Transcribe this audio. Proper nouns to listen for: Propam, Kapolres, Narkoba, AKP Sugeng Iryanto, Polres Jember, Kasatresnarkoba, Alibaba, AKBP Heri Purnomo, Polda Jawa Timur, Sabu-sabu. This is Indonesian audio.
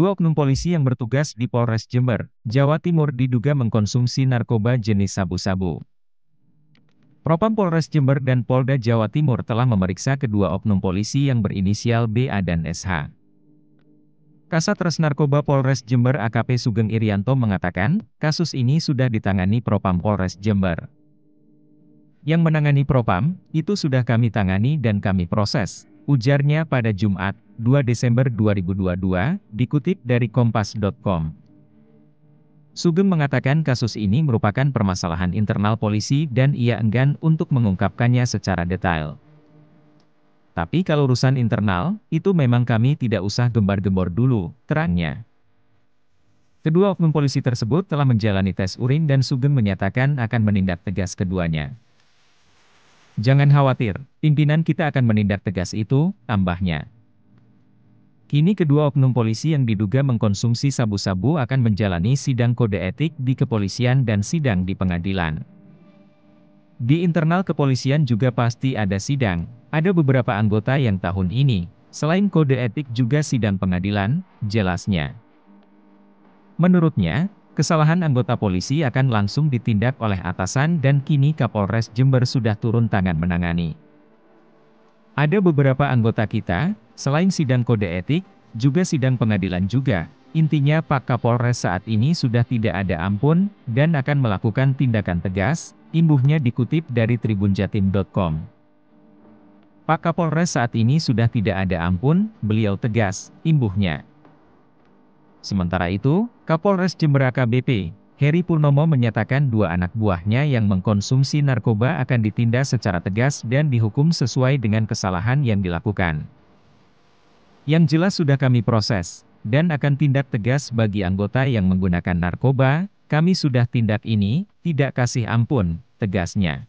Dua oknum polisi yang bertugas di Polres Jember, Jawa Timur diduga mengkonsumsi narkoba jenis sabu-sabu. Propam Polres Jember dan Polda Jawa Timur telah memeriksa kedua oknum polisi yang berinisial BA dan SH. Kasat Res Narkoba Polres Jember AKP Sugeng Iryanto mengatakan, kasus ini sudah ditangani Propam Polres Jember. Yang menangani Propam, itu sudah kami tangani dan kami proses, ujarnya pada Jumat, 2 Desember 2022, dikutip dari kompas.com. Sugeng mengatakan kasus ini merupakan permasalahan internal polisi dan ia enggan untuk mengungkapkannya secara detail. Tapi kalau urusan internal, itu memang kami tidak usah gembar-gembor dulu, terangnya. Kedua oknum polisi tersebut telah menjalani tes urin dan Sugeng menyatakan akan menindak tegas keduanya. Jangan khawatir, pimpinan kita akan menindak tegas itu, tambahnya. Kini kedua oknum polisi yang diduga mengkonsumsi sabu-sabu akan menjalani sidang kode etik di kepolisian dan sidang di pengadilan. Di internal kepolisian juga pasti ada sidang, ada beberapa anggota yang tahun ini, selain kode etik juga sidang pengadilan, jelasnya. Menurutnya, kesalahan anggota polisi akan langsung ditindak oleh atasan dan kini Kapolres Jember sudah turun tangan menangani. Ada beberapa anggota kita, selain sidang kode etik, juga sidang pengadilan juga, intinya Pak Kapolres saat ini sudah tidak ada ampun dan akan melakukan tindakan tegas, imbuhnya dikutip dari tribunjatim.com. Pak Kapolres saat ini sudah tidak ada ampun, beliau tegas, imbuhnya. Sementara itu, Kapolres Jember AKBP, Heri Purnomo menyatakan dua anak buahnya yang mengkonsumsi narkoba akan ditindak secara tegas dan dihukum sesuai dengan kesalahan yang dilakukan. Yang jelas sudah kami proses, dan akan tindak tegas bagi anggota yang menggunakan narkoba. Kami sudah tindak ini, tidak kasih ampun, tegasnya.